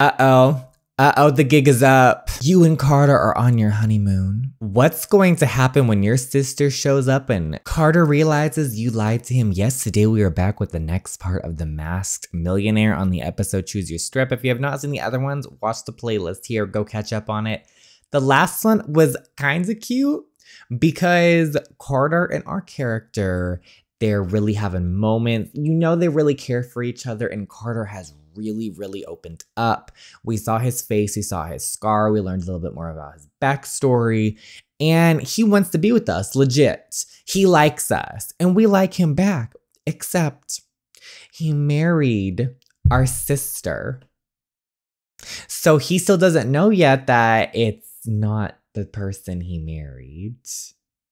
Uh-oh, the gig is up. You and Carter are on your honeymoon. What's going to happen when your sister shows up and Carter realizes you lied to him? Yes, today we are back with the next part of The Masked Millionaire on the episode Choose Your Strip. If you have not seen the other ones, watch the playlist here. Go catch up on it. The last one was kind of cute because Carter and our character, they're really having moments. You know, they really care for each other, and Carter has really opened up. We saw his face, we saw his scar, we learned a little bit more about his backstory, and he wants to be with us, legit. He likes us, and we like him back, except he married our sister. So he still doesn't know yet that it's not the person he married,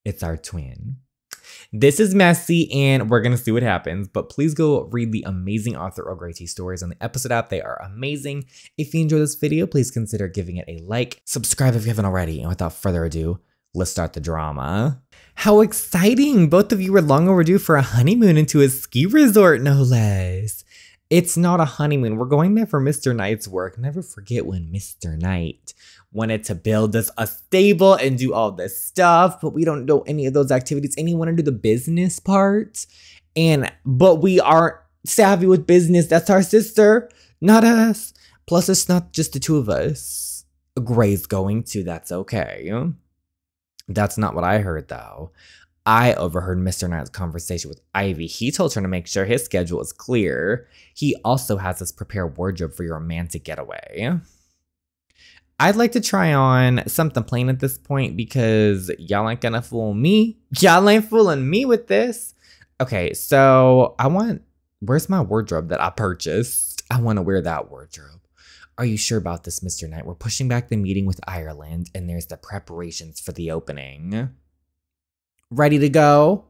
it's our twin. This is messy, and we're going to see what happens, but please go read the amazing author Earl Grey stories on the episode app. They are amazing. If you enjoyed this video, please consider giving it a like. Subscribe if you haven't already, and without further ado, let's start the drama. How exciting! Both of you were long overdue for a honeymoon into a ski resort, no less. It's not a honeymoon. We're going there for Mr. Knight's work. Never forget when Mr. Knight wanted to build us a stable and do all this stuff, but we don't know any of those activities. And he wanted to do the business part, but we aren't savvy with business. That's our sister, not us. Plus, it's not just the two of us. Gray's going to. That's okay. That's not what I heard, though. I overheard Mr. Knight's conversation with Ivy. He told her to make sure his schedule is clear. He also has us prepare wardrobe for your romantic getaway. I'd like to try on something plain at this point because y'all ain't gonna fool me. Y'all ain't fooling me with this. Okay, so where's my wardrobe that I purchased? I want to wear that wardrobe. Are you sure about this, Mr. Knight? We're pushing back the meeting with Ireland, and there's the preparations for the opening. Ready to go?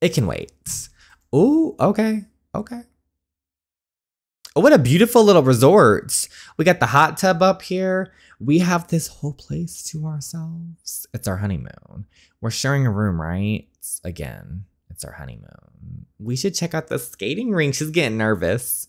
It can wait. Ooh, okay. Okay. Oh, what a beautiful little resort. We got the hot tub up here. We have this whole place to ourselves. It's our honeymoon. We're sharing a room, right? Again, it's our honeymoon. We should check out the skating rink. She's getting nervous.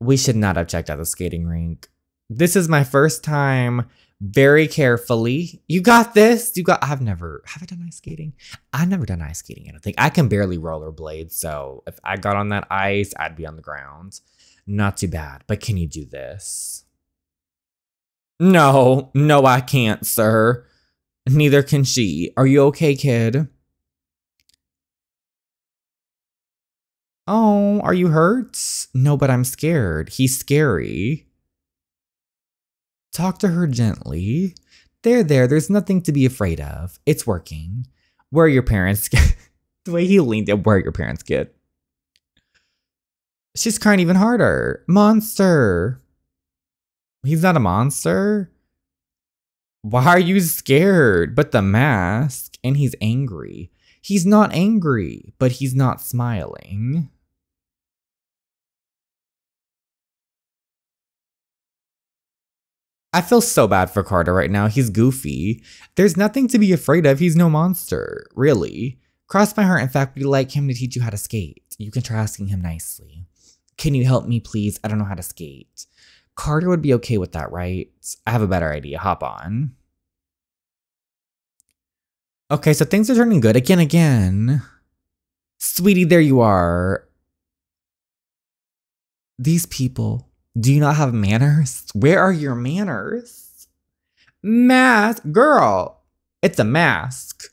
We should not have checked out the skating rink. This is my first time. Very carefully. You got this. Have I done ice skating? I've never done ice skating. I don't think. I can barely rollerblade. So if I got on that ice, I'd be on the ground. Not too bad. But can you do this? No. No, I can't, sir. Neither can she. Are you okay, kid? Oh, are you hurt? No, but I'm scared. He's scary. Talk to her gently. There. There's nothing to be afraid of. It's working. Where are your parents? The way he leaned in. Where are your parents, kid? She's crying even harder. Monster. He's not a monster. Why are you scared? But the mask. And he's angry. He's not angry, but he's not smiling. I feel so bad for Carter right now. He's goofy. There's nothing to be afraid of. He's no monster, really. Cross my heart. In fact, we'd like him to teach you how to skate. You can try asking him nicely. Can you help me, please? I don't know how to skate. Carter would be okay with that, right? I have a better idea. Hop on. Okay, so things are turning good. Again. Sweetie, there you are. These people... Do you not have manners? Where are your manners? Mask, girl, it's a mask.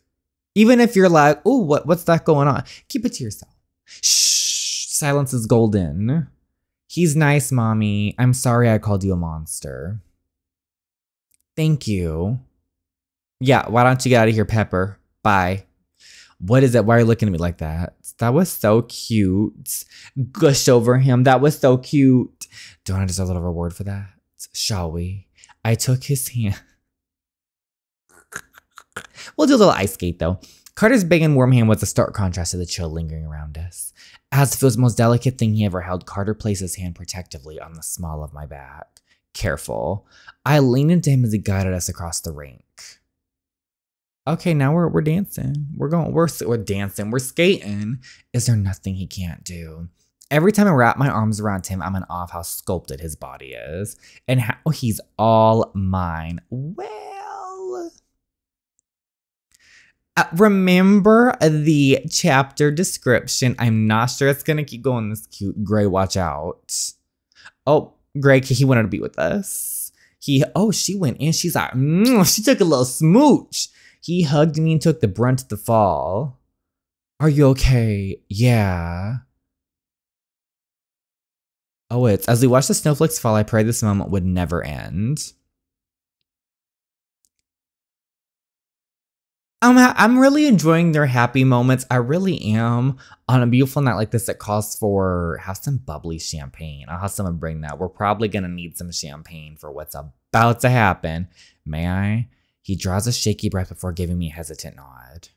Even if you're like, ooh, what's that going on? Keep it to yourself. Shh, silence is golden. He's nice, mommy. I'm sorry I called you a monster. Thank you. Yeah, why don't you get out of here, Pepper? Bye. What is it? Why are you looking at me like that? That was so cute. Gush over him. That was so cute. Don't I deserve a little reward for that? Shall we? I took his hand. We'll do a little ice skate, though. Carter's big and warm hand was a stark contrast to the chill lingering around us. As if it was the most delicate thing he ever held, Carter placed his hand protectively on the small of my back. Careful. I leaned into him as he guided us across the rink. Okay, now we're dancing. We're dancing. We're skating. Is there nothing he can't do? Every time I wrap my arms around him, I'm in awe of how sculpted his body is and how he's all mine. Well, remember the chapter description. I'm not sure it's going to keep going this cute. Gray, watch out. Oh, Gray, he wanted to be with us. She went in. She's like, she took a little smooch. He hugged me and took the brunt of the fall. Are you okay? Yeah. Oh, it's as we watch the snowflakes fall, I pray this moment would never end. I'm really enjoying their happy moments. I really am. On a beautiful night like this, it calls for have some bubbly champagne. I'll have someone bring that. We're probably going to need some champagne for what's about to happen. May I? He draws a shaky breath before giving me a hesitant nod.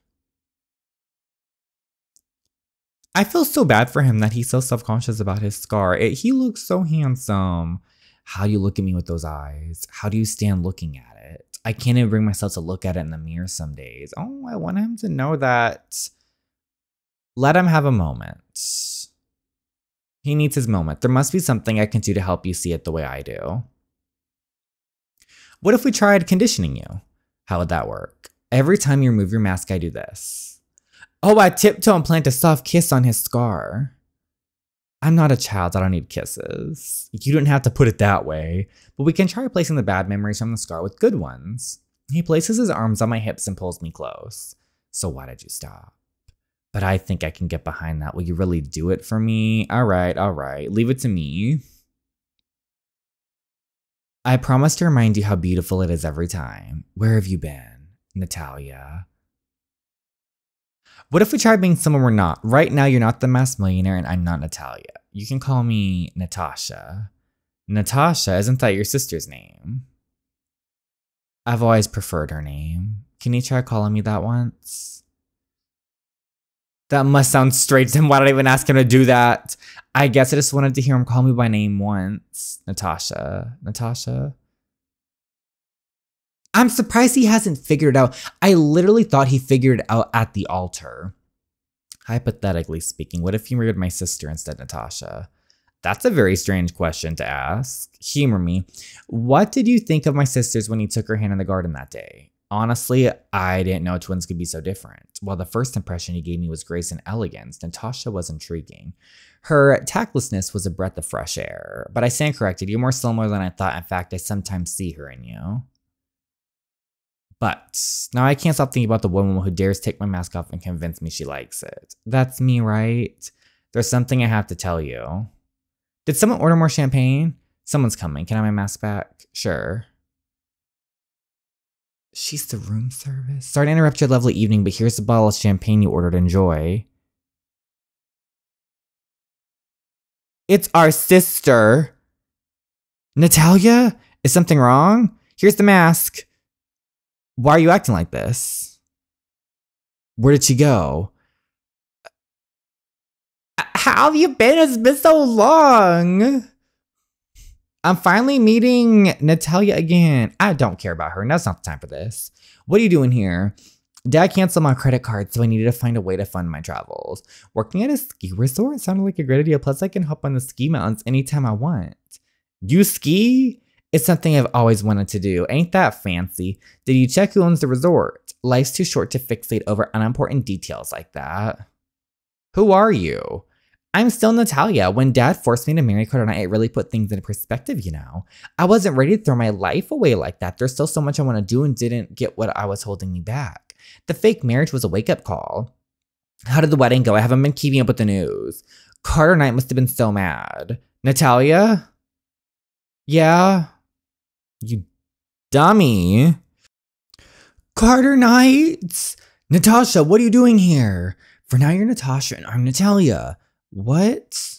I feel so bad for him that he's so self-conscious about his scar. He looks so handsome. How do you look at me with those eyes? How do you stand looking at it? I can't even bring myself to look at it in the mirror some days. Oh, I want him to know that. Let him have a moment. He needs his moment. There must be something I can do to help you see it the way I do. What if we tried conditioning you? How would that work? Every time you remove your mask, I do this. Oh, I tiptoe and plant a soft kiss on his scar. I'm not a child. I don't need kisses. You didn't have to put it that way. But we can try replacing the bad memories from the scar with good ones. He places his arms on my hips and pulls me close. So why did you stop? But I think I can get behind that. Will you really do it for me? All right. Leave it to me. I promise to remind you how beautiful it is every time. Where have you been, Natalia? What if we try being someone we're not? Right now, you're not the Masked Millionaire, and I'm not Natalia. You can call me Natasha. Natasha, isn't that your sister's name? I've always preferred her name. Can you try calling me that once? That must sound strange to him. Why did I even ask him to do that? I guess I just wanted to hear him call me by name once. Natasha. I'm surprised he hasn't figured it out. I literally thought he figured it out at the altar. Hypothetically speaking, what if he married my sister instead, Natasha? That's a very strange question to ask. Humor me. What did you think of my sisters when he took her hand in the garden that day? Honestly, I didn't know twins could be so different. While the first impression he gave me was grace and elegance, Natasha was intriguing. Her tactlessness was a breath of fresh air. But I stand corrected. You're more similar than I thought. In fact, I sometimes see her in you. But now I can't stop thinking about the woman who dares take my mask off and convince me she likes it. That's me, right? There's something I have to tell you. Did someone order more champagne? Someone's coming. Can I have my mask back? Sure. She's the room service. Sorry to interrupt your lovely evening, but here's the bottle of champagne you ordered. Enjoy. It's our sister. Natalia? Is something wrong? Here's the mask. Why are you acting like this? Where did she go? How have you been? It's been so long. I'm finally meeting Natalia again. I don't care about her. Now's not the time for this. What are you doing here? Dad canceled my credit card, so I needed to find a way to fund my travels. Working at a ski resort sounded like a great idea. Plus, I can hop on the ski mountains anytime I want. You ski? It's something I've always wanted to do. Ain't that fancy? Did you check who owns the resort? Life's too short to fixate over unimportant details like that. Who are you? I'm still Natalia. When Dad forced me to marry Carter Knight, it really put things into perspective, you know. I wasn't ready to throw my life away like that. There's still so much I want to do and didn't get what I was holding me back. The fake marriage was a wake-up call. How did the wedding go? I haven't been keeping up with the news. Carter Knight must have been so mad. Natalia? Yeah? You dummy. Carter Knight! Natasha, what are you doing here? For now, you're Natasha and I'm Natalia. What?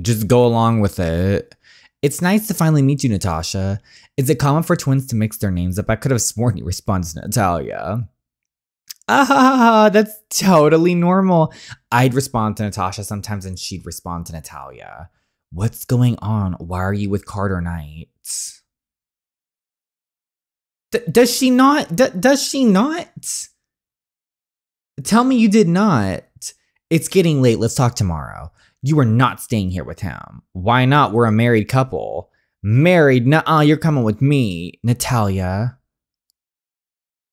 Just go along with it. It's nice to finally meet you, Natasha. Is it common for twins to mix their names up? I could have sworn you responded to Natalia. Ah, that's totally normal. I'd respond to Natasha sometimes and she'd respond to Natalia. What's going on? Why are you with Carter Knight? Does she not? Tell me you did not. It's getting late. Let's talk tomorrow. You are not staying here with him. Why not? We're a married couple. Married? Nuh-uh, you're coming with me, Natalia.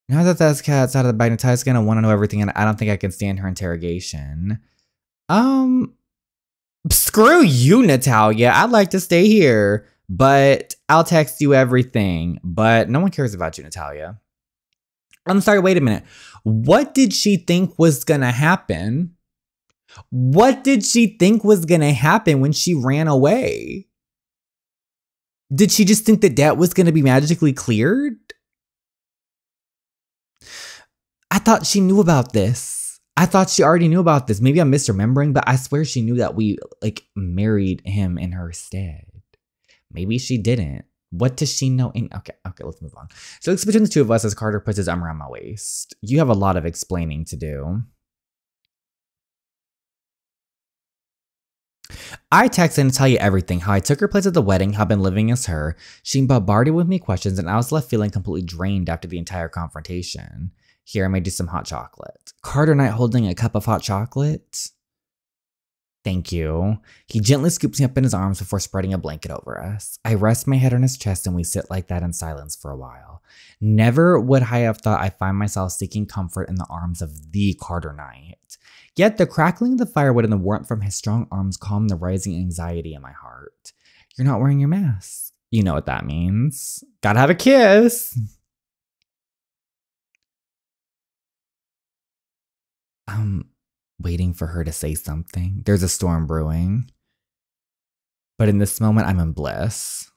Now that that's cat's out of the bag, Natalia's gonna want to know everything, and I don't think I can stand her interrogation. Screw you, Natalia. I'd like to stay here, but I'll text you everything. But no one cares about you, Natalia. I'm sorry, wait a minute. What did she think was gonna happen? What did she think was gonna happen when she ran away? Did she just think that debt was gonna be magically cleared? I thought she knew about this. I thought she already knew about this. Maybe I'm misremembering, but I swear she knew that we like married him in her stead. Maybe she didn't. What does she know? Okay, let's move on. So it's between the two of us as Carter puts his arm around my waist. You have a lot of explaining to do. I texted Natalia everything, how I took her place at the wedding, how I've been living as her. She bombarded with me questions, and I was left feeling completely drained after the entire confrontation. Here, I may do some hot chocolate. Carter Knight holding a cup of hot chocolate. Thank you. He gently scoops me up in his arms before spreading a blanket over us. I rest my head on his chest and we sit like that in silence for a while. Never would I have thought I'd find myself seeking comfort in the arms of the Carter Knight. Yet the crackling of the firewood and the warmth from his strong arms calmed the rising anxiety in my heart. You're not wearing your mask. You know what that means. Gotta have a kiss. Waiting for her to say something. There's a storm brewing. But in this moment, I'm in bliss.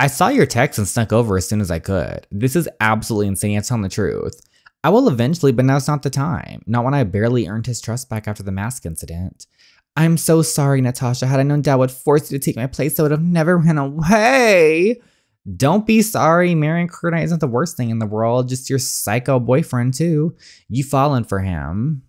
I saw your text and snuck over as soon as I could. This is absolutely insane. I'm telling the truth. I will eventually, but now's not the time. Not when I barely earned his trust back after the mask incident. I'm so sorry, Natasha. Had I known Dad would force you to take my place, I would have never ran away. Don't be sorry, marrying Carter Knight isn't the worst thing in the world, just your psycho boyfriend too. You've fallen for him.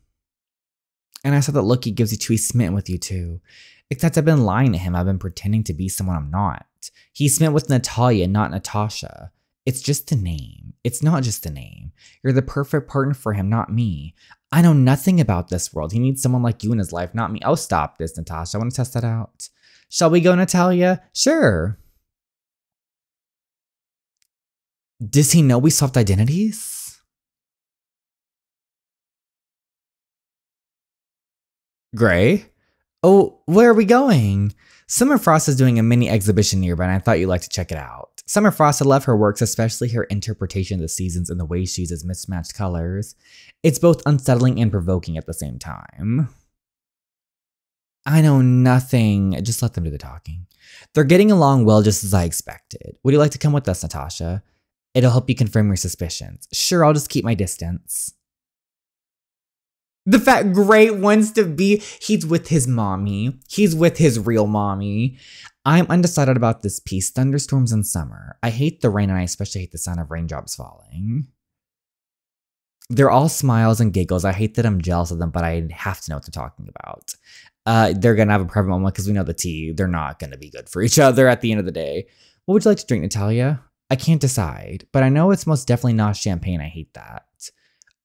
And I saw that look he gives you too, he's smitten with you too. Except I've been lying to him, I've been pretending to be someone I'm not. He's smitten with Natalia, not Natasha. It's just a name. It's not just a name. You're the perfect partner for him, not me. I know nothing about this world. He needs someone like you in his life, not me. Oh, stop this, Natasha. I want to test that out. Shall we go, Natalia? Sure. Does he know we swapped identities? Gray? Oh, where are we going? Summer Frost is doing a mini exhibition nearby, and I thought you'd like to check it out. Summer Frost had loved her works, especially her interpretation of the seasons and the way she uses mismatched colors. It's both unsettling and provoking at the same time. I know nothing. Just let them do the talking. They're getting along well, just as I expected. Would you like to come with us, Natasha? It'll help you confirm your suspicions. Sure, I'll just keep my distance. The fat Great wants to be, he's with his mommy. He's with his real mommy. I'm undecided about this piece, thunderstorms in summer. I hate the rain and I especially hate the sound of raindrops falling. They're all smiles and giggles. I hate that I'm jealous of them, but I have to know what they're talking about. They're gonna have a private moment because we know the tea. They're not gonna be good for each other at the end of the day. What would you like to drink, Natalia? I can't decide, but I know it's most definitely not champagne. I hate that.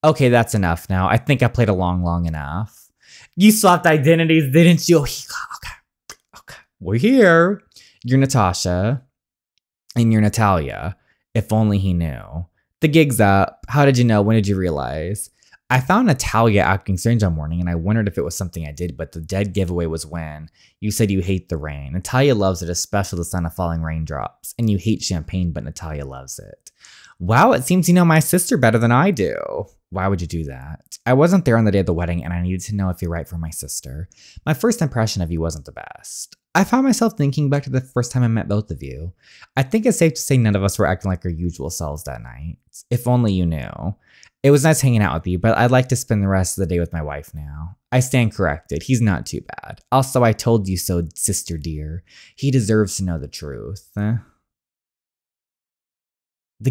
Okay, that's enough now. I think I played along long enough. You swapped identities, didn't you? Okay. We're here. You're Natasha, and you're Natalia. If only he knew. The gig's up. How did you know? When did you realize? I found Natalia acting strange one morning, and I wondered if it was something I did, but the dead giveaway was when you said you hate the rain. Natalia loves it, especially the sound of falling raindrops. And you hate champagne, but Natalia loves it. Wow, it seems you know my sister better than I do. Why would you do that? I wasn't there on the day of the wedding, and I needed to know if you're right for my sister. My first impression of you wasn't the best. I found myself thinking back to the first time I met both of you. I think it's safe to say none of us were acting like our usual selves that night. If only you knew. It was nice hanging out with you, but I'd like to spend the rest of the day with my wife now. I stand corrected. He's not too bad. Also, I told you so, sister dear. He deserves to know the truth. The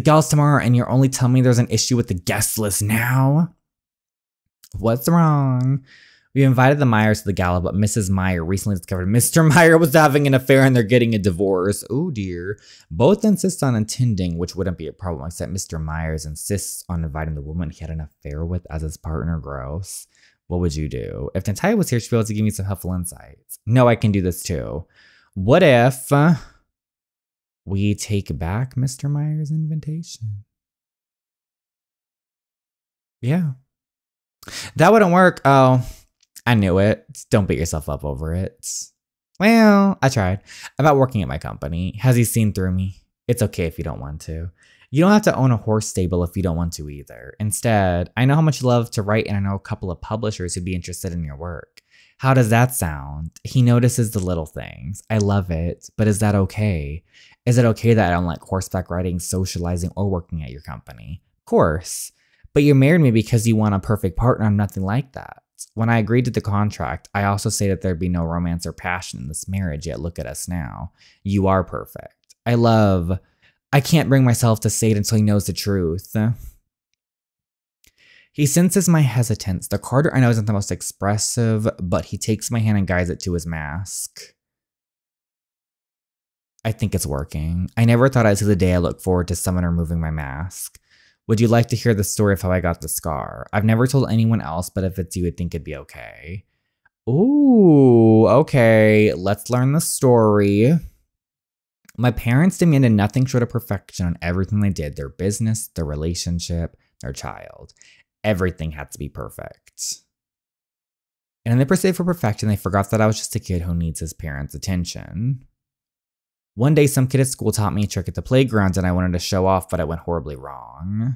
gals tomorrow, and you're only telling me there's an issue with the guest list now? What's wrong? We invited the Myers to the gala, but Mrs. Meyer recently discovered Mr. Meyer was having an affair and they're getting a divorce. Oh dear. Both insist on attending, which wouldn't be a problem, except Mr. Myers insists on inviting the woman he had an affair with as his partner. Gross. What would you do? If Natalia was here, she'd be able to give me some helpful insights. No, I can do this too. What if we take back Mr. Meyer's invitation? Yeah. That wouldn't work. Oh. I knew it. Don't beat yourself up over it. Well, I tried. About working at my company. Has he seen through me? It's okay if you don't want to. You don't have to own a horse stable if you don't want to either. Instead, I know how much you love to write and I know a couple of publishers who'd be interested in your work. How does that sound? He notices the little things. I love it, but is that okay? Is it okay that I don't like horseback riding, socializing, or working at your company? Of course. But you married me because you want a perfect partner. I'm nothing like that. When I agreed to the contract, I also say that there'd be no romance or passion in this marriage, yet look at us now. You are perfect. I can't bring myself to say it until he knows the truth. He senses my hesitance. The Carter I know isn't the most expressive, but he takes my hand and guides it to his mask. I think it's working. I never thought I'd see the day I look forward to someone removing my mask. Would you like to hear the story of how I got the scar? I've never told anyone else, but if it's you, I'd think it'd be okay. Ooh, okay. Let's learn the story. My parents demanded nothing short of perfection on everything they did. Their business, their relationship, their child. Everything had to be perfect. And in their pursuit for perfection, they forgot that I was just a kid who needs his parents' attention. One day, some kid at school taught me a trick at the playground and I wanted to show off, but it went horribly wrong.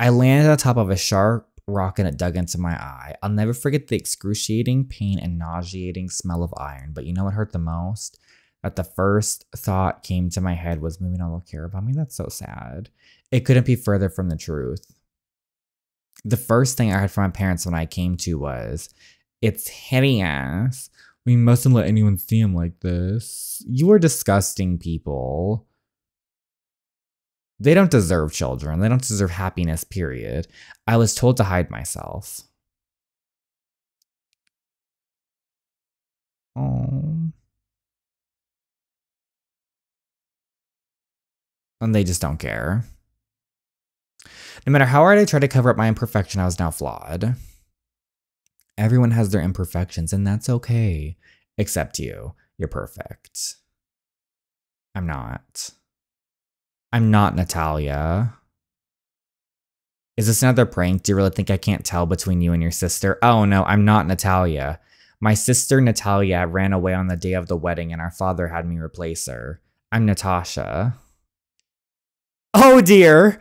I landed on top of a sharp rock and it dug into my eye. I'll never forget the excruciating pain and nauseating smell of iron, but you know what hurt the most? That the first thought came to my head was, maybe no one will care about me. That's so sad. It couldn't be further from the truth. The first thing I heard from my parents when I came to was, it's hideous. We mustn't let anyone see him like this. You are disgusting people. They don't deserve children. They don't deserve happiness, period. I was told to hide myself. Oh. And they just don't care. No matter how hard I tried to cover up my imperfection, I was now flawed. Everyone has their imperfections, and that's okay. Except you. You're perfect. I'm not. I'm not Natalia. Is this another prank? Do you really think I can't tell between you and your sister? Oh no, I'm not Natalia. My sister Natalia ran away on the day of the wedding, and our father had me replace her. I'm Natasha. Oh dear!